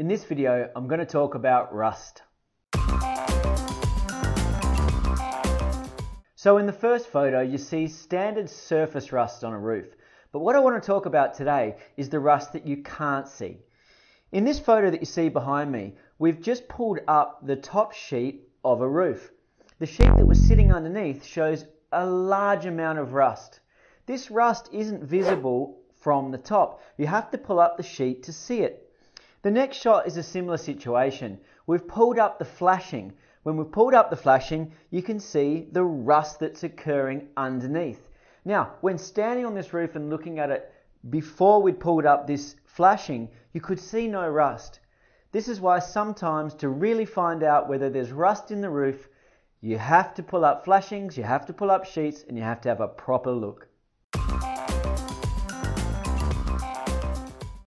In this video, I'm going to talk about rust. So in the first photo, you see standard surface rust on a roof. But what I want to talk about today is the rust that you can't see. In this photo that you see behind me, we've just pulled up the top sheet of a roof. The sheet that was sitting underneath shows a large amount of rust. This rust isn't visible from the top. You have to pull up the sheet to see it. The next shot is a similar situation. We've pulled up the flashing. When we've pulled up the flashing, you can see the rust that's occurring underneath. Now, when standing on this roof and looking at it before we'd pulled up this flashing, you could see no rust. This is why sometimes to really find out whether there's rust in the roof, you have to pull up flashings, you have to pull up sheets, and you have to have a proper look.